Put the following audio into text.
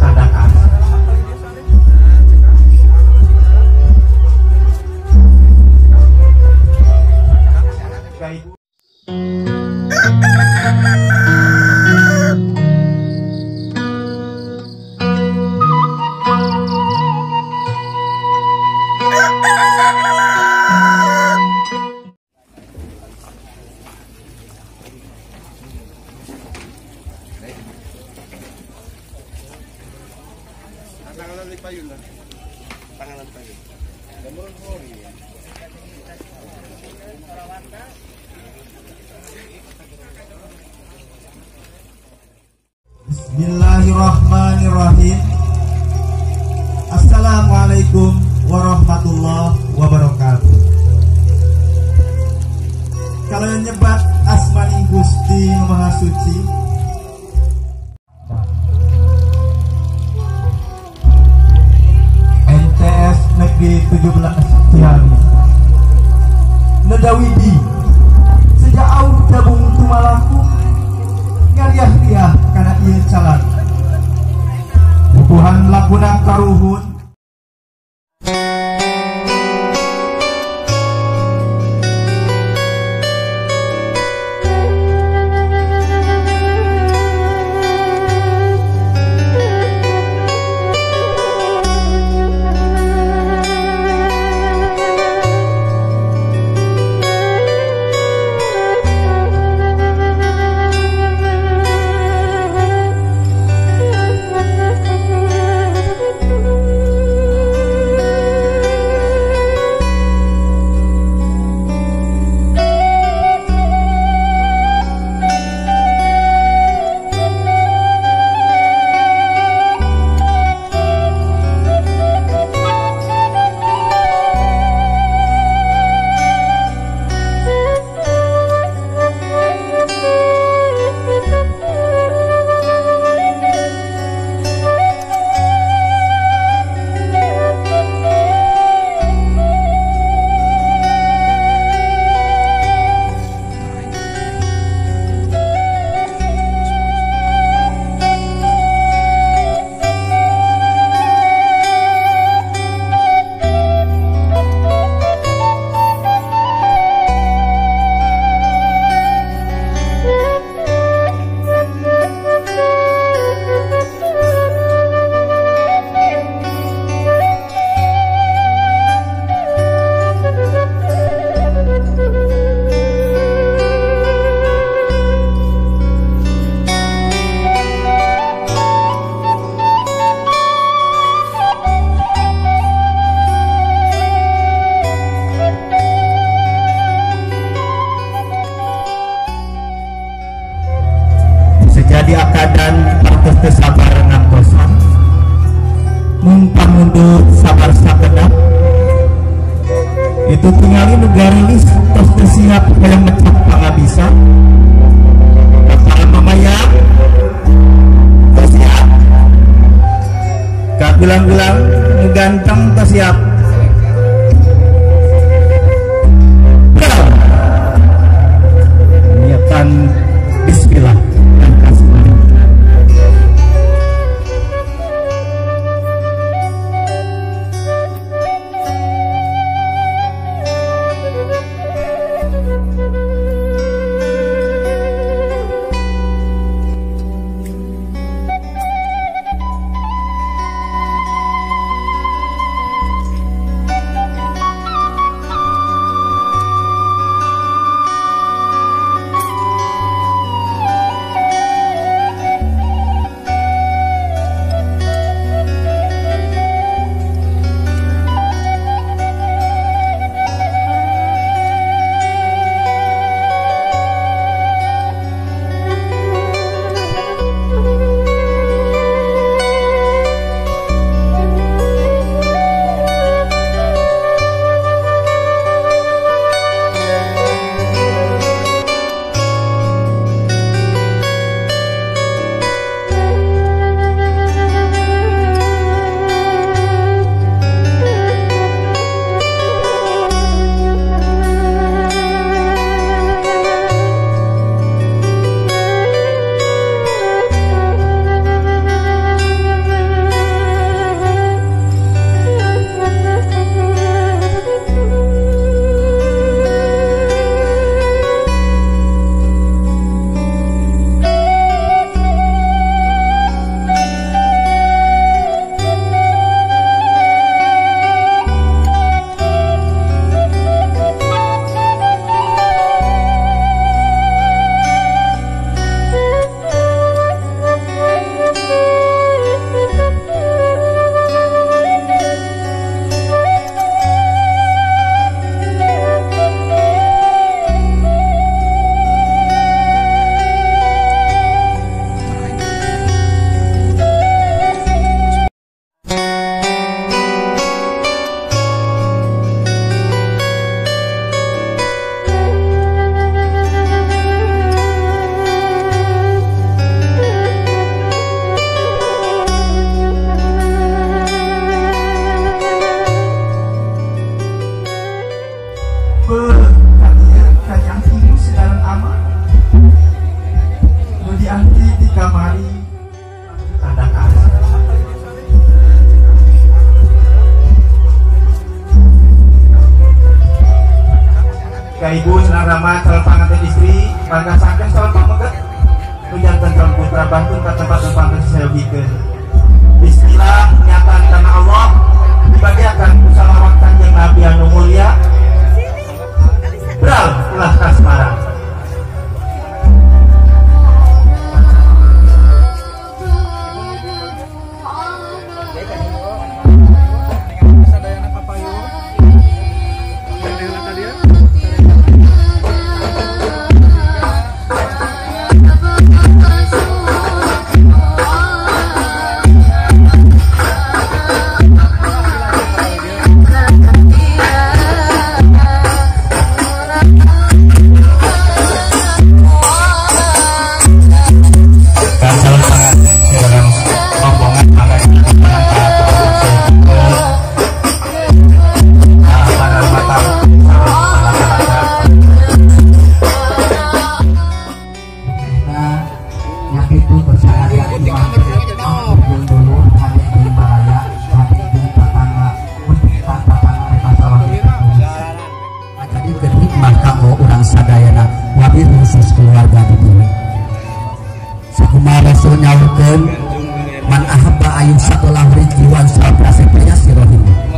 diadakan. Bismillahirrahmanirrahim. Assalamualaikum warahmatullahi wabarakatuh. Kalau yang nyebat asmani Gusti Maha Suci, NTS Negeri 17 Ciamis Nedawidi sejak awal tabung tumalaku ngariah-riah karena ia calon Tuhan lakuna karuhun. Bilang-bilang ganteng tersiap niatan bismillah dan kasih. Kaibu senarama calpangan istri panggah saken calpang meget tunjangkan calon putra bantun ke tempat tempatan selbiken. Bismillah nyatakan karena Allah dibagiakan kusalawatan yang Nabi anu mulia beral ulah kasmaran. Man ahabba ayun satulah rizki wan sahabat sepertinya sirohim.